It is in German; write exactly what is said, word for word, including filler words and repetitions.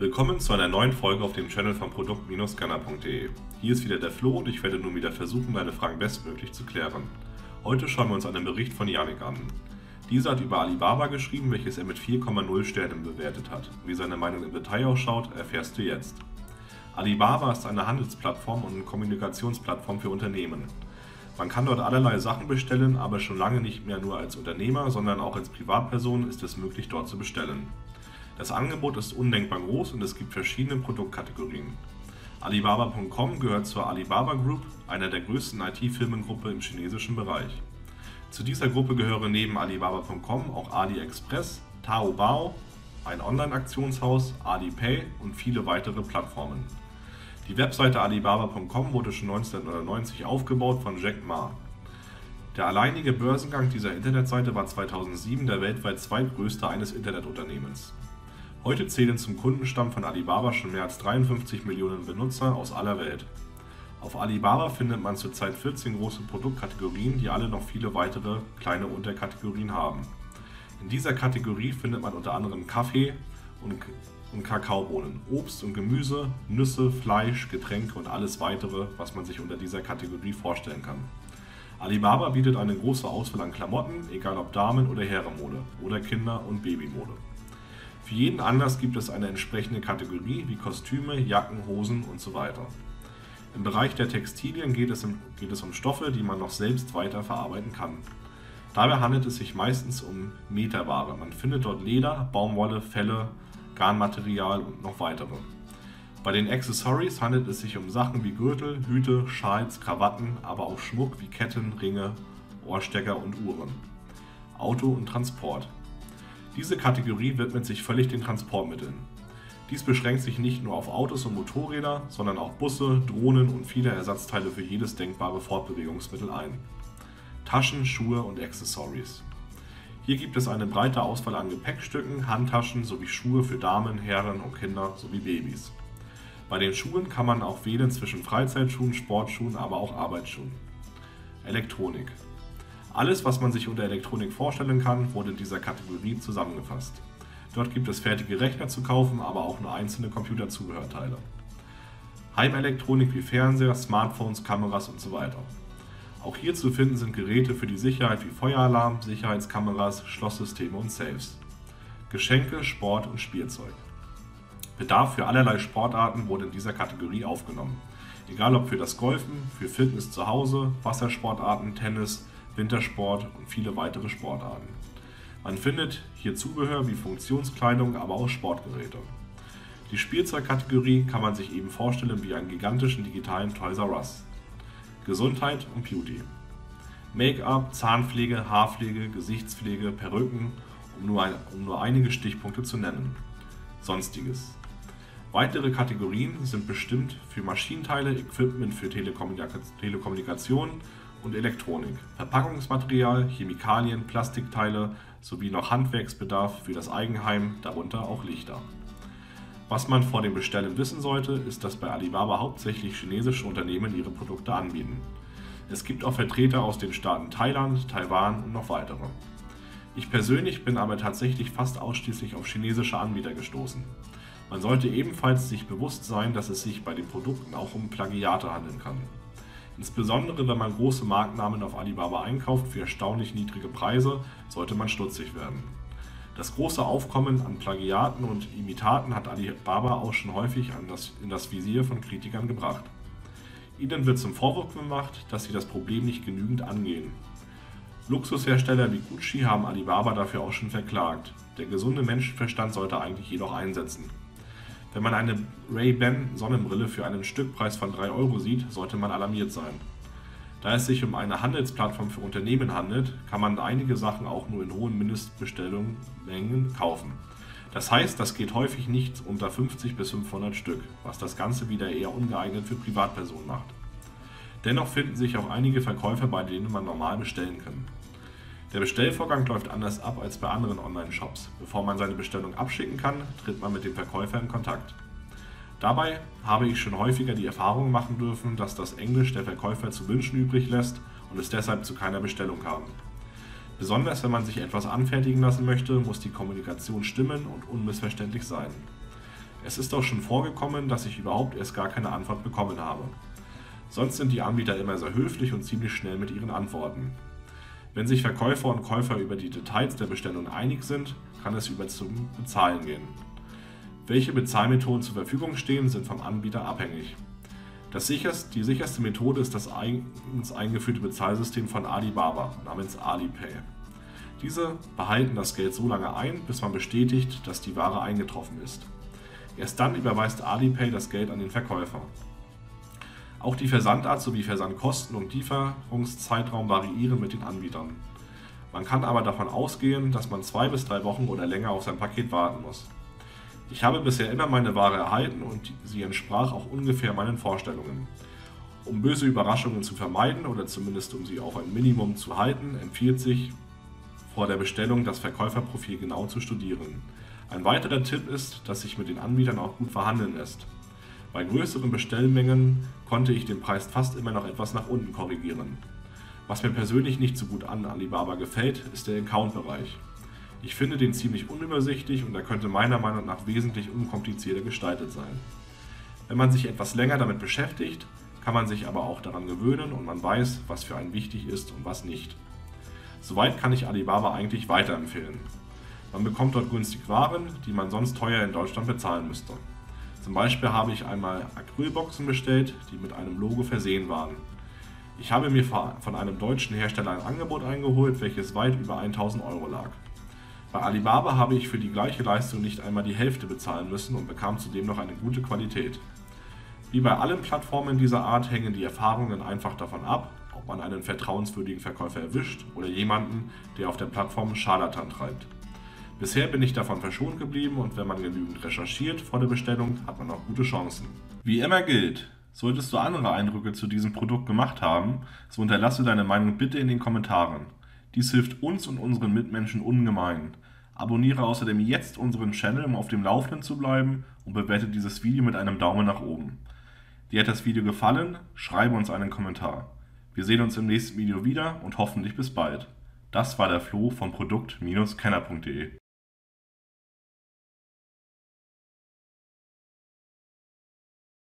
Willkommen zu einer neuen Folge auf dem Channel von Produkt Kenner Punkt de. Hier ist wieder der Flo und ich werde nun wieder versuchen, deine Fragen bestmöglich zu klären. Heute schauen wir uns einen Bericht von Yannick an. Dieser hat über Alibaba geschrieben, welches er mit vier Komma null Sternen bewertet hat. Wie seine Meinung im Detail ausschaut, erfährst du jetzt. Alibaba ist eine Handelsplattform und eine Kommunikationsplattform für Unternehmen. Man kann dort allerlei Sachen bestellen, aber schon lange nicht mehr nur als Unternehmer, sondern auch als Privatperson ist es möglich, dort zu bestellen. Das Angebot ist undenkbar groß und es gibt verschiedene Produktkategorien. Alibaba Punkt com gehört zur Alibaba Group, einer der größten I T-Firmengruppe im chinesischen Bereich. Zu dieser Gruppe gehören neben Alibaba Punkt com auch AliExpress, Taobao, ein Online-Aktionshaus, Alipay und viele weitere Plattformen. Die Webseite Alibaba Punkt com wurde schon neunzehnhundertneunundneunzig aufgebaut von Jack Ma. Der alleinige Börsengang dieser Internetseite war zweitausendsieben der weltweit zweitgrößte eines Internetunternehmens. Heute zählen zum Kundenstamm von Alibaba schon mehr als dreiundfünfzig Millionen Benutzer aus aller Welt. Auf Alibaba findet man zurzeit vierzehn große Produktkategorien, die alle noch viele weitere kleine Unterkategorien haben. In dieser Kategorie findet man unter anderem Kaffee und, und Kakaobohnen, Obst und Gemüse, Nüsse, Fleisch, Getränke und alles weitere, was man sich unter dieser Kategorie vorstellen kann. Alibaba bietet eine große Auswahl an Klamotten, egal ob Damen- oder Herrenmode oder Kinder- und Babymode. Für jeden Anlass gibt es eine entsprechende Kategorie wie Kostüme, Jacken, Hosen und so weiter. Im Bereich der Textilien geht es, um, geht es um Stoffe, die man noch selbst weiterverarbeiten kann. Dabei handelt es sich meistens um Meterware. Man findet dort Leder, Baumwolle, Felle, Garnmaterial und noch weitere. Bei den Accessories handelt es sich um Sachen wie Gürtel, Hüte, Schals, Krawatten, aber auch Schmuck wie Ketten, Ringe, Ohrstecker und Uhren. Auto und Transport. Diese Kategorie widmet sich völlig den Transportmitteln. Dies beschränkt sich nicht nur auf Autos und Motorräder, sondern auch Busse, Drohnen und viele Ersatzteile für jedes denkbare Fortbewegungsmittel ein. Taschen, Schuhe und Accessories. Hier gibt es eine breite Auswahl an Gepäckstücken, Handtaschen sowie Schuhe für Damen, Herren und Kinder sowie Babys. Bei den Schuhen kann man auch wählen zwischen Freizeitschuhen, Sportschuhen, aber auch Arbeitsschuhen. Elektronik. Alles, was man sich unter Elektronik vorstellen kann, wurde in dieser Kategorie zusammengefasst. Dort gibt es fertige Rechner zu kaufen, aber auch nur einzelne Computerzubehörteile. Heimelektronik wie Fernseher, Smartphones, Kameras und so weiter. Auch hier zu finden sind Geräte für die Sicherheit wie Feueralarm, Sicherheitskameras, Schlosssysteme und Safes. Geschenke, Sport und Spielzeug. Bedarf für allerlei Sportarten wurde in dieser Kategorie aufgenommen. Egal ob für das Golfen, für Fitness zu Hause, Wassersportarten, Tennis, Wintersport und viele weitere Sportarten. Man findet hier Zubehör wie Funktionskleidung, aber auch Sportgeräte. Die Spielzeugkategorie kann man sich eben vorstellen wie einen gigantischen digitalen Toys R Us. Gesundheit und Beauty. Make-up, Zahnpflege, Haarpflege, Gesichtspflege, Perücken, um nur, ein, um nur einige Stichpunkte zu nennen. Sonstiges. Weitere Kategorien sind bestimmt für Maschinenteile, Equipment für Telekommunika- Telekommunikation und Elektronik, Verpackungsmaterial, Chemikalien, Plastikteile sowie noch Handwerksbedarf für das Eigenheim, darunter auch Lichter. Was man vor dem Bestellen wissen sollte, ist, dass bei Alibaba hauptsächlich chinesische Unternehmen ihre Produkte anbieten. Es gibt auch Vertreter aus den Staaten Thailand, Taiwan und noch weitere. Ich persönlich bin aber tatsächlich fast ausschließlich auf chinesische Anbieter gestoßen. Man sollte ebenfalls sich bewusst sein, dass es sich bei den Produkten auch um Plagiate handeln kann. Insbesondere wenn man große Markennamen auf Alibaba einkauft für erstaunlich niedrige Preise, sollte man stutzig werden. Das große Aufkommen an Plagiaten und Imitaten hat Alibaba auch schon häufig an das, in das Visier von Kritikern gebracht. Ihnen wird zum Vorwurf gemacht, dass sie das Problem nicht genügend angehen. Luxushersteller wie Gucci haben Alibaba dafür auch schon verklagt. Der gesunde Menschenverstand sollte eigentlich jedoch einsetzen. Wenn man eine Ray-Ban Sonnenbrille für einen Stückpreis von drei Euro sieht, sollte man alarmiert sein. Da es sich um eine Handelsplattform für Unternehmen handelt, kann man einige Sachen auch nur in hohen Mindestbestellmengen kaufen. Das heißt, das geht häufig nicht unter fünfzig bis fünfhundert Stück, was das Ganze wieder eher ungeeignet für Privatpersonen macht. Dennoch finden sich auch einige Verkäufer, bei denen man normal bestellen kann. Der Bestellvorgang läuft anders ab als bei anderen Online-Shops. Bevor man seine Bestellung abschicken kann, tritt man mit dem Verkäufer in Kontakt. Dabei habe ich schon häufiger die Erfahrung machen dürfen, dass das Englisch der Verkäufer zu wünschen übrig lässt und es deshalb zu keiner Bestellung kam. Besonders wenn man sich etwas anfertigen lassen möchte, muss die Kommunikation stimmen und unmissverständlich sein. Es ist auch schon vorgekommen, dass ich überhaupt erst gar keine Antwort bekommen habe. Sonst sind die Anbieter immer sehr höflich und ziemlich schnell mit ihren Antworten. Wenn sich Verkäufer und Käufer über die Details der Bestellung einig sind, kann es über zum Bezahlen gehen. Welche Bezahlmethoden zur Verfügung stehen, sind vom Anbieter abhängig. Das sicherste, die sicherste Methode ist das eigens eingeführte Bezahlsystem von Alibaba namens Alipay. Diese behalten das Geld so lange ein, bis man bestätigt, dass die Ware eingetroffen ist. Erst dann überweist Alipay das Geld an den Verkäufer. Auch die Versandart sowie Versandkosten und Lieferungszeitraum variieren mit den Anbietern. Man kann aber davon ausgehen, dass man zwei bis drei Wochen oder länger auf sein Paket warten muss. Ich habe bisher immer meine Ware erhalten und sie entsprach auch ungefähr meinen Vorstellungen. Um böse Überraschungen zu vermeiden oder zumindest um sie auf ein Minimum zu halten, empfiehlt sich, vor der Bestellung das Verkäuferprofil genau zu studieren. Ein weiterer Tipp ist, dass sich mit den Anbietern auch gut verhandeln lässt. Bei größeren Bestellmengen konnte ich den Preis fast immer noch etwas nach unten korrigieren. Was mir persönlich nicht so gut an Alibaba gefällt, ist der Account-Bereich. Ich finde den ziemlich unübersichtlich und er könnte meiner Meinung nach wesentlich unkomplizierter gestaltet sein. Wenn man sich etwas länger damit beschäftigt, kann man sich aber auch daran gewöhnen und man weiß, was für einen wichtig ist und was nicht. Soweit kann ich Alibaba eigentlich weiterempfehlen. Man bekommt dort günstig Waren, die man sonst teuer in Deutschland bezahlen müsste. Zum Beispiel habe ich einmal Acrylboxen bestellt, die mit einem Logo versehen waren. Ich habe mir von einem deutschen Hersteller ein Angebot eingeholt, welches weit über tausend Euro lag. Bei Alibaba habe ich für die gleiche Leistung nicht einmal die Hälfte bezahlen müssen und bekam zudem noch eine gute Qualität. Wie bei allen Plattformen dieser Art hängen die Erfahrungen einfach davon ab, ob man einen vertrauenswürdigen Verkäufer erwischt oder jemanden, der auf der Plattform Scharlatan treibt. Bisher bin ich davon verschont geblieben und wenn man genügend recherchiert vor der Bestellung, hat man auch gute Chancen. Wie immer gilt, solltest du andere Eindrücke zu diesem Produkt gemacht haben, so hinterlasse deine Meinung bitte in den Kommentaren. Dies hilft uns und unseren Mitmenschen ungemein. Abonniere außerdem jetzt unseren Channel, um auf dem Laufenden zu bleiben und bewerte dieses Video mit einem Daumen nach oben. Dir hat das Video gefallen? Schreibe uns einen Kommentar. Wir sehen uns im nächsten Video wieder und hoffentlich bis bald. Das war der Flo von Produkt Kenner punkt de.